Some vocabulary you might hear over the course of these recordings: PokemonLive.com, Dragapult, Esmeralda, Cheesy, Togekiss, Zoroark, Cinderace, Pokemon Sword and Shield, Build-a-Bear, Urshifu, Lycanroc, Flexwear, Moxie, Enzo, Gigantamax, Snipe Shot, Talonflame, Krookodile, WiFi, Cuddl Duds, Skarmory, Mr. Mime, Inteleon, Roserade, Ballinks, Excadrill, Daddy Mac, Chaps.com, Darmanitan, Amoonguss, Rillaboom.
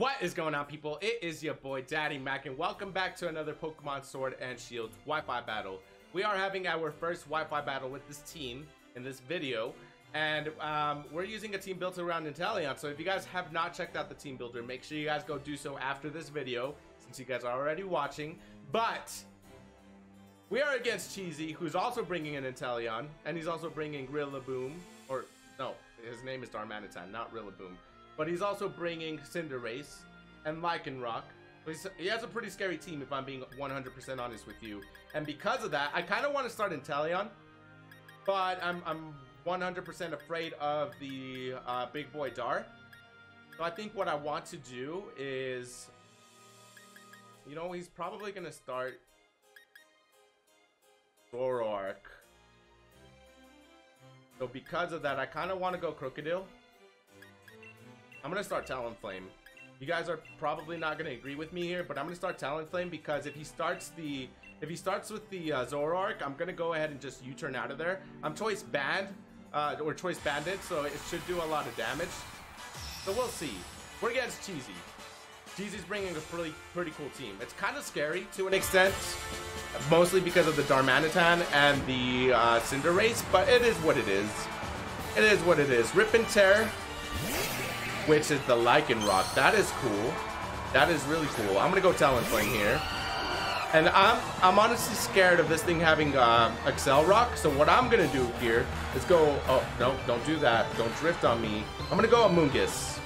What is going on, people? It is your boy Daddy Mac, and welcome back to another Pokemon Sword and Shield Wi-Fi battle. We are having our first Wi-Fi battle with this team in this video, and we're using a team built around Inteleon. So if you guys have not checked out the team builder, make sure you guys go do so after this video, since you guys are already watching. But we are against Cheesy, who's also bringing in Inteleon, and he's also bringing Rillaboom, or no, his name is Darmanitan, not Rillaboom. But he's also bringing Cinderace and Lycanroc. He has a pretty scary team, if I'm being 100% honest with you. And because of that, I kind of want to start Inteleon, but I'm 100% afraid of the big boy Dar. So I think what I want to do is, you know, he's probably going to start Zoroark. So because of that, I kind of want to go Krookodile. I'm gonna start Talonflame. You guys are probably not gonna agree with me here, but I'm gonna start Talonflame because if he starts with the Zoroark, I'm gonna go ahead and just U-turn out of there. I'm choice banned or choice banded, so it should do a lot of damage. So we'll see. We're against Cheesy. Cheesy's bringing a pretty cool team. It's kind of scary to an extent, mostly because of the Darmanitan and the Cinderace, but it is what it is. It is what it is. Rip and tear. Which is the Lycanroc. That is cool. That is really cool. I'm gonna go Talonflame here, and I'm honestly scared of this thing having Excadrill. So what I'm gonna do here is go. Oh no! Don't do that. Don't drift on me. I'm gonna go Amoonguss.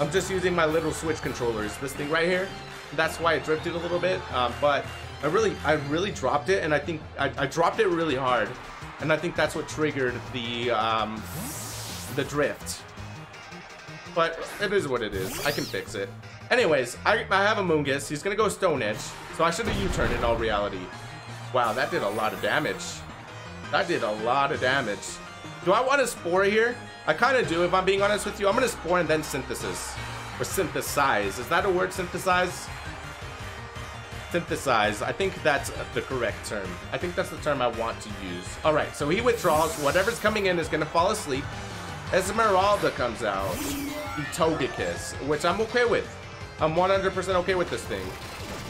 I'm just using my little Switch controllers. This thing right here. That's why it drifted a little bit. But I really dropped it, and I think I dropped it really hard, and I think that's what triggered the drift. But it is what it is. I can fix it. Anyways, I have Amoonguss. He's going to go Stone Edge. So I should have U-turned in all reality. Wow, that did a lot of damage. That did a lot of damage. Do I want to Spore here? I kind of do, if I'm being honest with you. I'm going to Spore and then Synthesis. Or Synthesize. Is that a word, Synthesize? Synthesize. I think that's the correct term. I think that's the term I want to use. Alright, so he withdraws. Whatever's coming in is going to fall asleep. Esmeralda comes out. Togekiss, which I'm okay with. I'm 100% okay with this thing.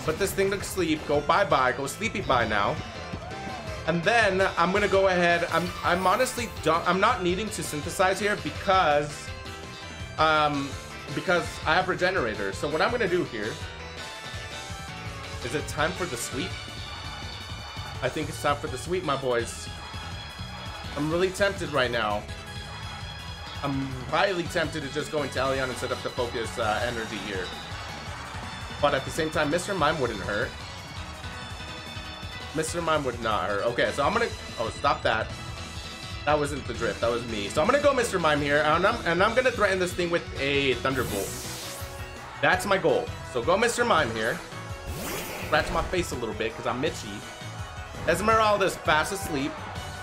Put this thing to sleep. Go bye-bye. Go sleepy-bye now. And then I'm going to go ahead. I'm honestly done. I'm not needing to synthesize here because I have Regenerator. So what I'm going to do here, is it time for the sweep? I think it's time for the sweep, my boys. I'm really tempted right now. I'm highly tempted to just go into Inteleon and set up the focus energy here. But at the same time, Mr. Mime wouldn't hurt. Mr. Mime would not hurt. Okay, so I'm going to... Oh, stop that. That wasn't the drift. That was me. So I'm going to go Mr. Mime here. And I'm going to threaten this thing with a Thunderbolt. That's my goal. So go Mr. Mime here. Scratch my face a little bit because I'm Mitchy. Esmeralda's fast asleep.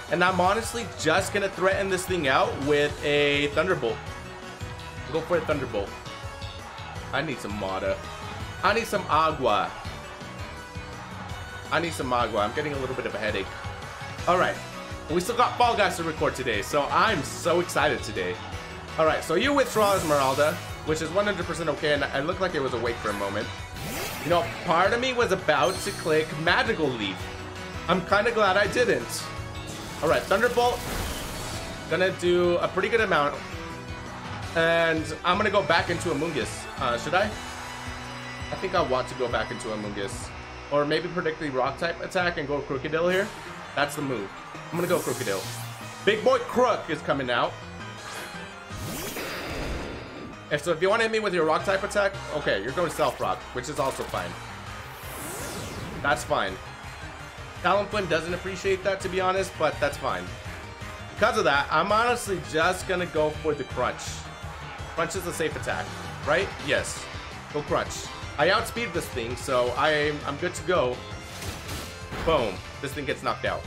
And I'm honestly just going to threaten this thing out with a Thunderbolt. Go for a Thunderbolt. I need some Mata. I need some Agua. I need some Agua. I'm getting a little bit of a headache. Alright. We still got Fall Guys to record today, so I'm so excited today. Alright, so you withdraw Esmeralda, which is 100% okay, and I looked like it was awake for a moment. You know, part of me was about to click Magical Leaf. I'm kind of glad I didn't. Alright, Thunderbolt, gonna do a pretty good amount, and I'm gonna go back into Amoonguss. Should I? I think I want to go back into Amoonguss, or maybe predict the Rock-type attack and go Krookodile here. That's the move. I'm gonna go Krookodile. Big boy Crook is coming out. And so if you want to hit me with your Rock-type attack, okay, you're going Self-Rock, which is also fine. That's fine. Talonflame doesn't appreciate that, to be honest, but that's fine. Because of that, I'm honestly just going to go for the Crunch. Crunch is a safe attack, right? Yes. Go Crunch. I outspeed this thing, so I'm good to go. Boom. This thing gets knocked out.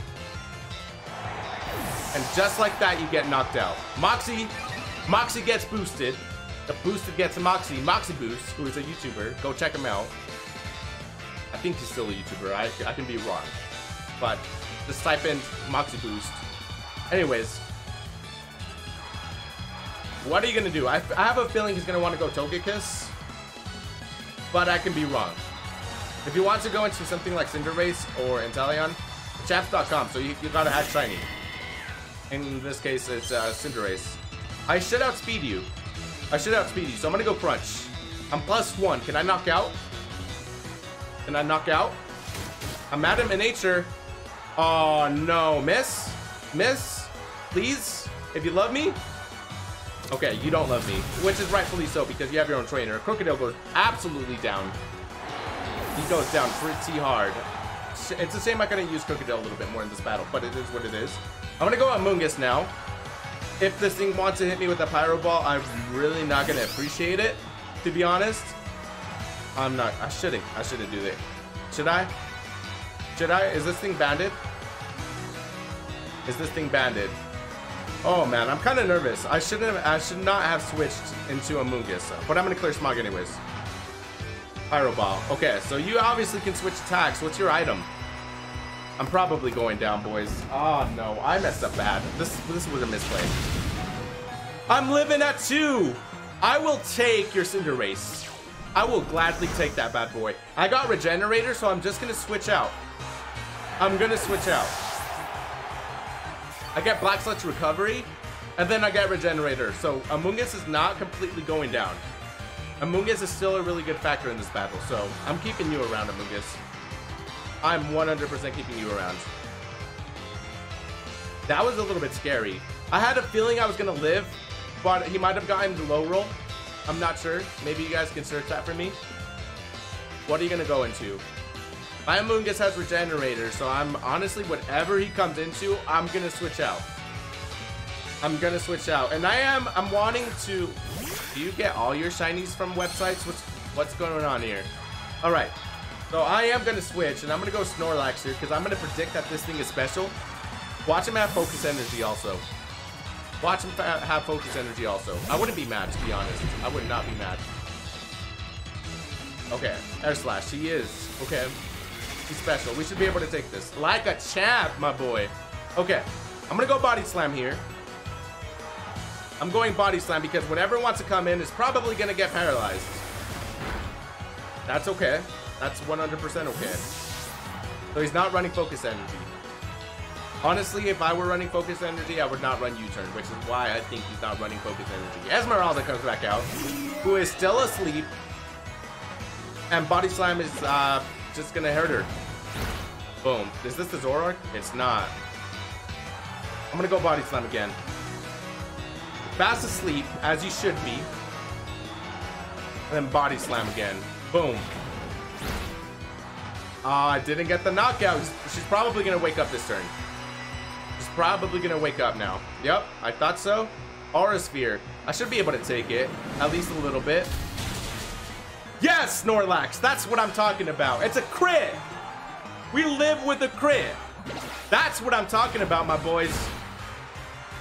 And just like that, you get knocked out. Moxie. Moxie gets boosted. The boosted gets Moxie. Moxie Boost, who is a YouTuber. Go check him out. I think he's still a YouTuber. I can be wrong. But just type in Moxie Boost. Anyways. What are you going to do? I have a feeling he's going to want to go Togekiss. but I can be wrong. If you want to go into something like Cinderace or Inteleon, Chaps.com, so you gotta have shiny. In this case, it's Cinderace. I should outspeed you. I should outspeed you, so I'm gonna go Crunch. I'm +1. Can I knock out? Can I knock out? I'm Madam in nature. Oh no, miss? Miss? Please? If you love me? Okay, you don't love me, which is rightfully so because you have your own trainer. Krookodile goes absolutely down. He goes down pretty hard. It's a shame I couldn't use Krookodile a little bit more in this battle, but it is what it is. I'm gonna go Amoonguss now. If this thing wants to hit me with a Pyro Ball, I'm really not gonna appreciate it, to be honest. I'm not, I shouldn't do that. Should I? Should I? Is this thing banded? Is this thing banded? Oh man, I'm kind of nervous. I should not have switched into Amoonguss, but I'm gonna clear Smog anyways. Pyro Ball. Okay, so you obviously can switch attacks. What's your item? I'm probably going down, boys. Oh no, I messed up bad. This was a misplay. I'm living at 2. I will take your Cinderace. I will gladly take that bad boy. I got Regenerator, so I'm just gonna switch out. I'm gonna switch out. I get Black Sludge Recovery, and then I get Regenerator. So Amoonguss is not completely going down. Amoonguss is still a really good factor in this battle, so I'm keeping you around, Amoonguss. I'm 100% keeping you around. That was a little bit scary. I had a feeling I was gonna live, but he might have gotten the low roll. I'm not sure. Maybe you guys can search that for me. What are you gonna go into? My Amoonguss has Regenerator, so I'm honestly, whatever he comes into, I'm gonna switch out. I'm gonna switch out. And I'm wanting to... Do you get all your shinies from websites? What's going on here? All right, so I am gonna switch, and I'm gonna go Snorlax here, because I'm gonna predict that this thing is special. Watch him have Focus Energy also. Watch him have Focus Energy also. I wouldn't be mad, to be honest. I would not be mad. Okay, Air Slash, he is. Okay. Special. We should be able to take this like a champ, my boy. Okay, I'm gonna go Body Slam here. I'm going Body Slam because whatever wants to come in is probably gonna get paralyzed. That's okay. That's 100% okay. So he's not running Focus Energy. Honestly, if I were running Focus Energy, I would not run U-turn, which is why I think he's not running Focus Energy. Esmeralda comes back out, who is still asleep, and Body Slam is just gonna hurt her. Boom. Is this the Zoroark? It's not. I'm gonna go Body Slam again. Fast asleep, as you should be. And then Body Slam again. Boom. I didn't get the knockout. She's probably gonna wake up this turn. She's probably gonna wake up now. Yep, I thought so. Aura Sphere. I should be able to take it, at least a little bit. Yes, Snorlax, that's what I'm talking about. It's a crit. We live with a crit. That's what I'm talking about, my boys.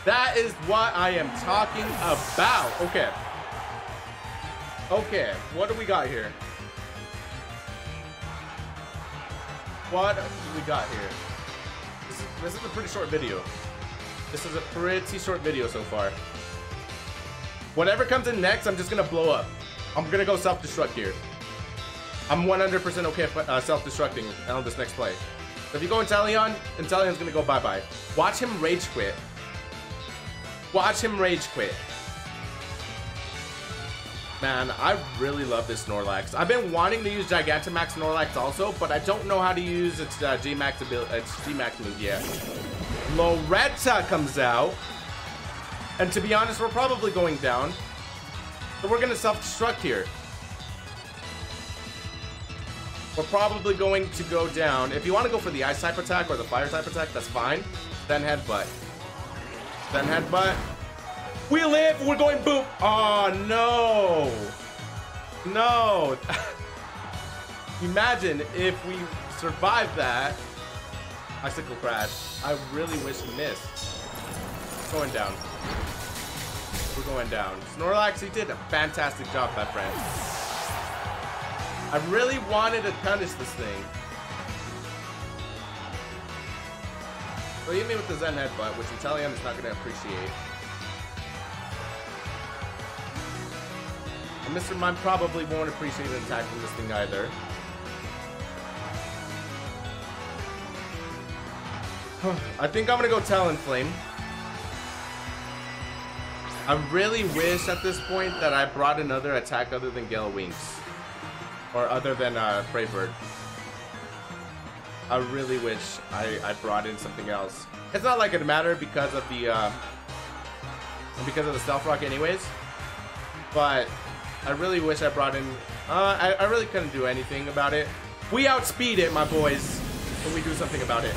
That is what I am talking about. Okay. Okay, what do we got here? What do we got here? This is a pretty short video. This is a pretty short video so far. Whatever comes in next, I'm just gonna blow up. I'm gonna go self-destruct here. I'm 100% okay self-destructing on this next play. So if you go Inteleon, Inteleon's gonna go bye-bye. Watch him rage quit. Watch him rage quit. Man, I really love this Snorlax. I've been wanting to use Gigantamax Snorlax also, but I don't know how to use its G-Max ability, its G-Max move yet. Loretta comes out. And to be honest, we're probably going down. So we're gonna self-destruct here. We're probably going to go down. If you want to go for the ice type attack or the fire type attack, that's fine. Then headbutt. Then headbutt. We live. We're going boop. Oh no. No. Imagine if we survive that. Icicle Crash. I really wish we missed. Going down. We're going down. Snorlax, he did a fantastic job, my friend. I really wanted to punish this thing. So you hit me with the Zen Headbutt, which Inteleon is not going to appreciate. And Mr. Mime probably won't appreciate an attack from this thing either. I think I'm gonna go Talonflame. I really wish at this point that I brought another attack other than Gale Wings. Or other than Prey Bird. I really wish I brought in something else. It's not like it mattered because of the Stealth Rock anyways. But I really wish I brought in... I really couldn't do anything about it. We outspeed it, my boys. But we do something about it.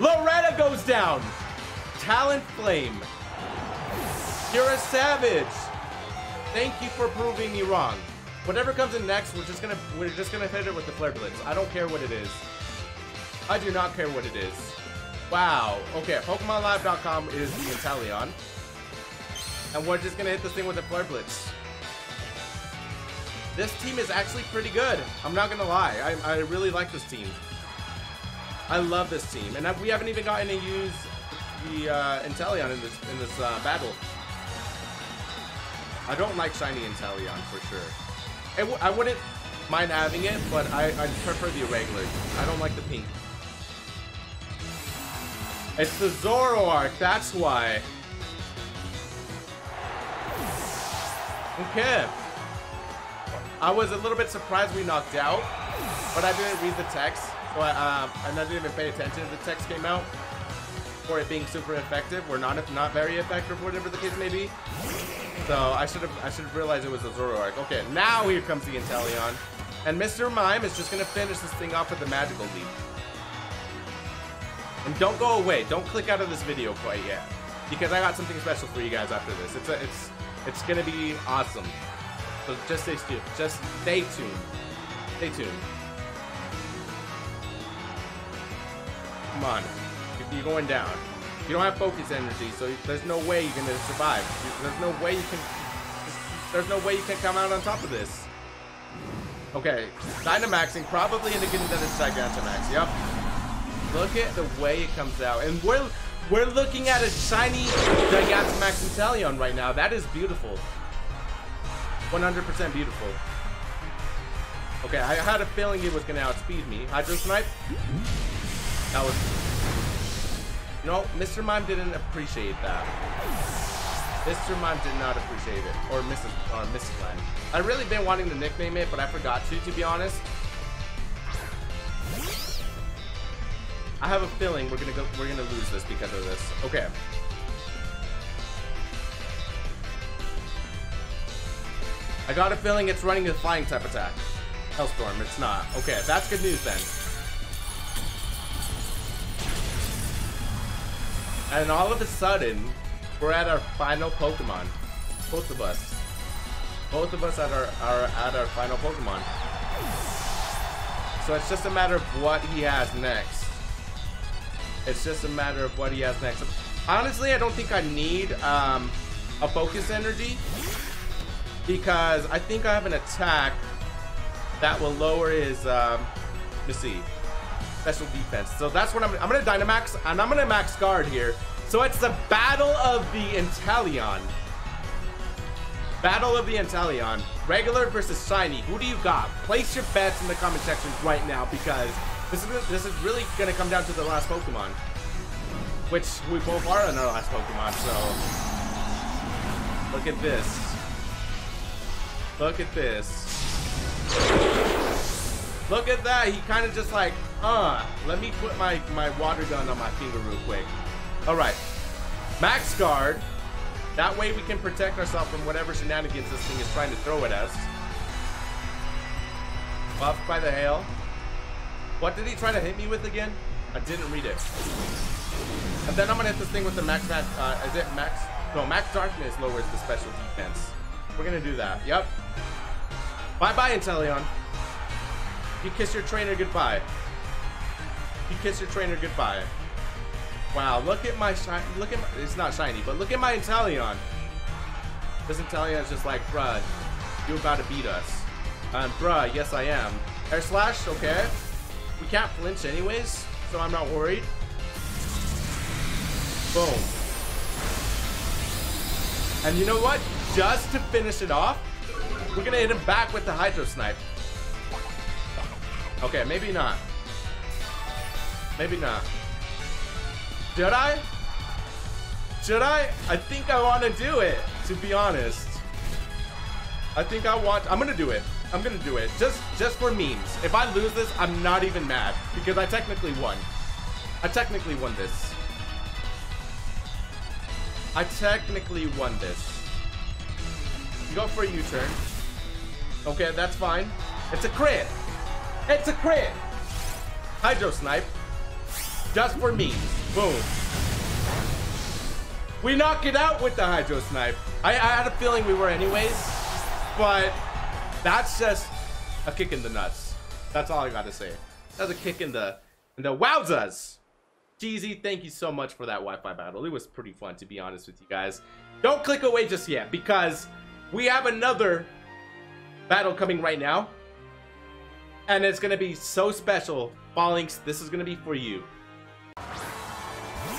Loretta goes down. Talonflame. You're a savage. Thank you for proving me wrong. Whatever comes in next, we're just gonna hit it with the Flare Blitz. I don't care what it is. I do not care what it is. Wow. Okay, PokemonLive.com is the Inteleon. And we're just gonna hit this thing with the Flare Blitz. This team is actually pretty good. I'm not gonna lie. I really like this team. I love this team. And we haven't even gotten to use the Inteleon in this battle. I don't like shiny Inteleon for sure. I wouldn't mind having it, but I prefer the irregular. I don't like the pink. It's the Zoroark, that's why. Okay. I was a little bit surprised we knocked out, but I didn't read the text, so I didn't even pay attention if the text came out. For it being super effective, or not very effective, whatever the case may be. So I should have realized it was a Zoroark. Okay, now here comes the Inteleon, and Mr. Mime is just gonna finish this thing off with the Magical Leap. And don't go away. Don't click out of this video quite yet, because I got something special for you guys after this. It's gonna be awesome. So just stay tuned. Just stay tuned. Stay tuned. Come on. You're going down. You don't have focus energy, so there's no way you're gonna survive. There's no way you can. There's no way you can come out on top of this. Okay, Dynamaxing probably indicating that it's Gigantamax. Yep. Look at the way it comes out, and we're looking at a shiny Gigantamax Inteleon right now. That is beautiful. 100% beautiful. Okay, I had a feeling it was gonna outspeed me. Hydro Snipe. That was. No, Mr. Mime didn't appreciate that. Mr. Mime did not appreciate it. Or Mrs. Mime. I've really been wanting to nickname it, but I forgot to be honest. I have a feeling we're gonna lose this because of this. Okay. I got a feeling it's running a flying type attack. Hellstorm, it's not. Okay, that's good news then. And all of a sudden, we're at our final Pokemon. Both of us are at our final Pokemon. So it's just a matter of what he has next. Honestly, I don't think I need a focus energy, because I think I have an attack that will lower his, let's see. Special defense. So that's what I'm gonna Dynamax, and I'm gonna Max Guard here. So it's the Battle of the Inteleon. Regular versus shiny. Who do you got? Place your bets in the comment section right now, because this is really gonna come down to the last Pokemon, which we both are on our last Pokemon. So look at this. Look at that. He kind of just like. Let me put my water gun on my finger real quick. Alright. Max Guard. That way we can protect ourselves from whatever shenanigans this thing is trying to throw at us. Buffed by the hail. What did he try to hit me with again? I didn't read it. And then I'm gonna hit this thing with the Max is it Max? No, Max Darkness lowers the special defense. We're gonna do that. Yep. Bye-bye, Inteleon. You kiss your trainer goodbye. Wow, look at my shiny. Look at my, it's not shiny, but look at my Inteleon. This Inteleon is just like, bruh, you're about to beat us. Bruh, yes I am. Air Slash, okay. We can't flinch anyways, so I'm not worried. Boom. And you know what? Just to finish it off, We're gonna hit him back with the Hydro Snipe. Okay, maybe not. Maybe not. Did I? Should I? I think I want to do it, to be honest. I think I want... I'm going to do it. I'm going to do it. Just for memes. If I lose this, I'm not even mad. Because I technically won. I technically won this. I technically won this. You go for a U-turn. Okay, that's fine. It's a crit. It's a crit. Hydro Snipe. Just for memes. Boom. We knock it out with the Hydro Snipe. I had a feeling we were anyways, but that's just a kick in the nuts. That's all I gotta say. That's a kick in the wowzas. Cheesy, thank you so much for that Wi-Fi battle. It was pretty fun, to be honest with you guys. Don't click away just yet, because we have another battle coming right now, and it's gonna be so special. Ballinks, this is gonna be for you.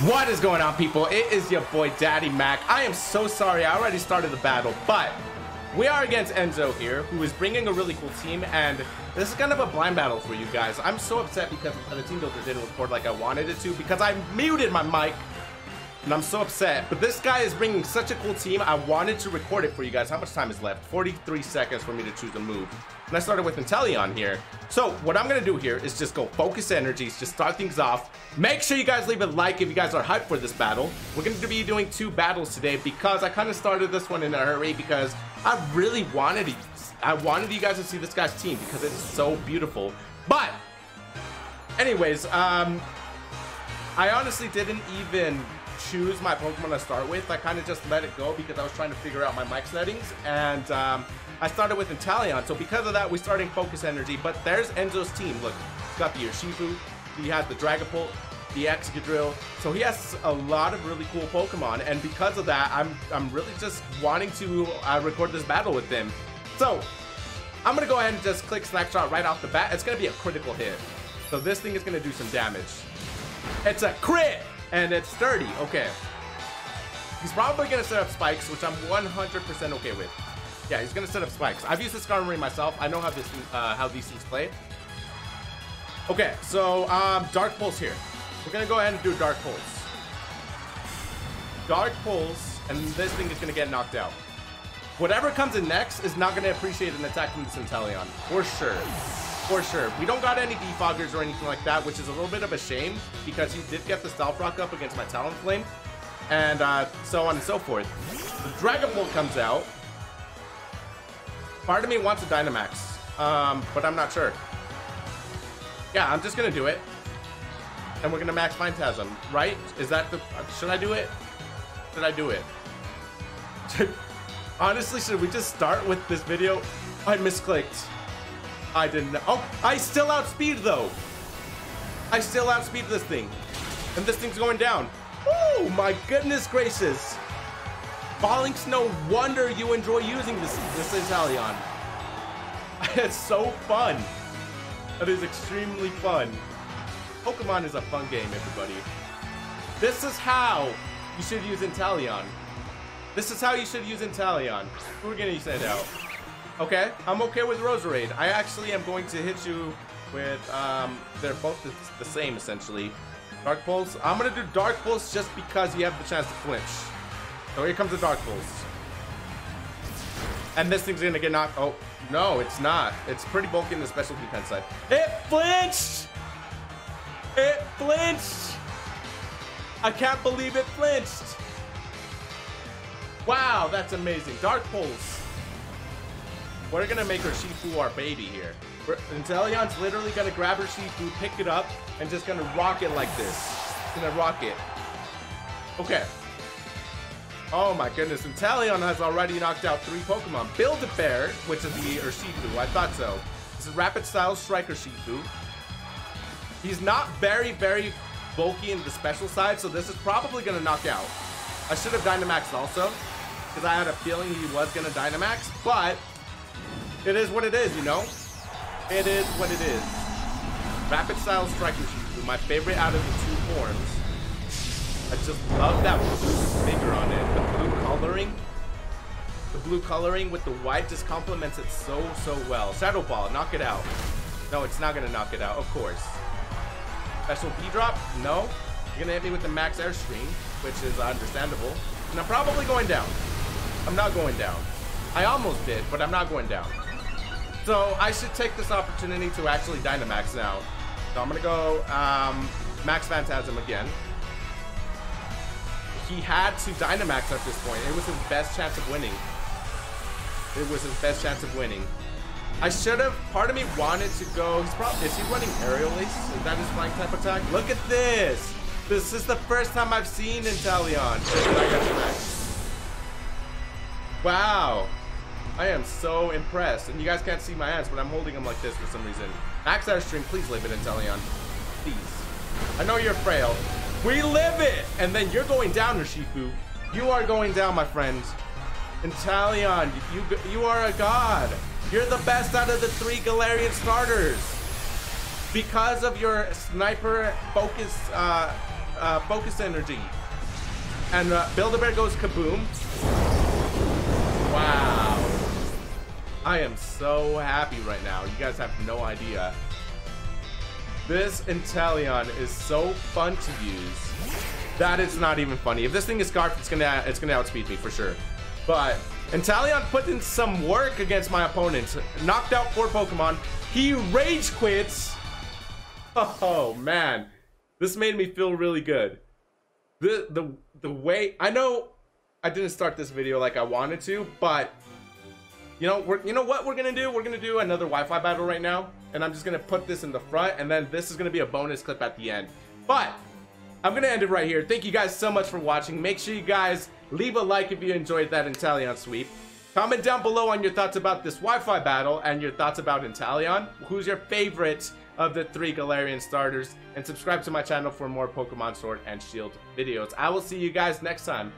What is going on, people? It is your boy Daddy Mac. I am so sorry, I already started the battle, but we are against Enzo here, who is bringing a really cool team, and this is kind of a blind battle for you guys. I'm so upset because the team builder didn't record like I wanted it to, because I muted my mic, and I'm so upset. But this guy is bringing such a cool team, I wanted to record it for you guys. How much time is left? 43 seconds for me to choose a move, and I started with Inteleon here. So what I'm gonna do here is just go focus energies, just start things off. Make sure you guys leave a like if you guys are hyped for this battle. We're gonna be doing two battles today, because I kind of started this one in a hurry, because I really wanted you guys to see this guy's team, because it's so beautiful. But anyways, I honestly didn't even choose my Pokemon to start with. I kind of just let it go because I was trying to figure out my mic settings, and I started with Inteleon, so because of that, we're starting Focus Energy. But there's Enzo's team. Look, he's got the Urshifu, he has the Dragapult, the Excadrill, so he has a lot of really cool Pokemon, and because of that, I'm really just wanting to record this battle with them. So I'm gonna go ahead and just click Snipe Shot right off the bat. It's gonna be a critical hit, so this thing is gonna do some damage. It's a crit, and it's 30. Okay, he's probably gonna set up spikes, which I'm 100% okay with. Yeah, he's gonna set up spikes. I've used the Skarmory myself. I know how these things play. Okay, so Dark Pulse here. We're gonna go ahead and do Dark Pulse. Dark Pulse, and this thing is gonna get knocked out. Whatever comes in next is not gonna appreciate an attack from this Inteleon, for sure. For sure. We don't got any defoggers or anything like that, which is a little bit of a shame, because he did get the Stealth Rock up against my Talonflame, and so on and so forth. The Dragapult comes out. Part of me wants a Dynamax, but I'm not sure. Yeah, I'm just gonna do it, and we're gonna max Phantasm, right? Is that the... should I do it? Should I do it? Honestly, should we just start with this video? I misclicked. I didn't know. Oh, I still outspeed, though. I still outspeed this thing. And this thing's going down. Oh, my goodness gracious. Ballinks, no wonder you enjoy using this Inteleon. It's so fun. It is extremely fun. Pokemon is a fun game, everybody. This is how you should use Inteleon. This is how you should use Inteleon. We're going to send out. Okay, I'm okay with Roserade. I actually am going to hit you with, they're both the same, essentially. Dark Pulse. I'm going to do Dark Pulse just because you have the chance to flinch. So here comes the Dark Pulse. And this thing's going to get knocked. Oh, no, it's not. It's pretty bulky in the special defense side. It flinched! It flinched! I can't believe it flinched! Wow, that's amazing. Dark Pulse. We're gonna make Urshifu our baby here. Inteleon's literally gonna grab Urshifu, pick it up, and just gonna rock it like this. Gonna rock it. Okay. Oh my goodness, Inteleon has already knocked out 3 Pokemon. Build-a-Bear, which is the Urshifu, I thought so. This is Rapid Style Strike Urshifu. He's not very, very bulky in the special side, so this is probably gonna knock out. I should have Dynamaxed also, because I had a feeling he was gonna Dynamax, but it is what it is, you know? It is what it is. Rapid Style Strike Urshifu, my favorite out of the 2 forms. I just love that blue figure on it. The blue coloring. The blue coloring with the white just complements it so well. Shadow Ball, knock it out. No, it's not gonna knock it out, of course. Special B drop? No. You're gonna hit me with the max airstream, which is understandable. And I'm probably going down. I'm not going down. I almost did, but I'm not going down. So I should take this opportunity to actually Dynamax now. So I'm gonna go Max Phantasm again. He had to Dynamax at this point. It was his best chance of winning. I should have, part of me wanted to go, is he running Aerial Ace? Is that his flying type attack? Look at this! This is the first time I've seen Inteleon. Wow. I am so impressed, and you guys can't see my hands, but I'm holding them like this for some reason. Max Airstream, please live it, Inteleon. Please. I know you're frail. We live it! And then you're going down, Urshifu. You are going down, my friends. Inteleon, you are a god. You're the best out of the three Galarian starters. Because of your sniper focus, focus energy. And Build-a-Bear goes kaboom. Wow. I am so happy right now. You guys have no idea. This Inteleon is so fun to use. That is not even funny. If this thing is Scarf, it's gonna outspeed me for sure. But Inteleon put in some work against my opponents. Knocked out 4 Pokemon. He rage quits. Oh man, this made me feel really good. The way, I know I didn't start this video like I wanted to, but. You know what we're gonna do? We're gonna do another Wi-Fi battle right now, and I'm just gonna put this in the front, and then this is gonna be a bonus clip at the end. But I'm gonna end it right here. Thank you guys so much for watching. Make sure you guys leave a like if you enjoyed that Inteleon sweep. Comment down below on your thoughts about this Wi-Fi battle and your thoughts about Inteleon. Who's your favorite of the 3 Galarian starters? And subscribe to my channel for more Pokemon Sword and Shield videos. I will see you guys next time.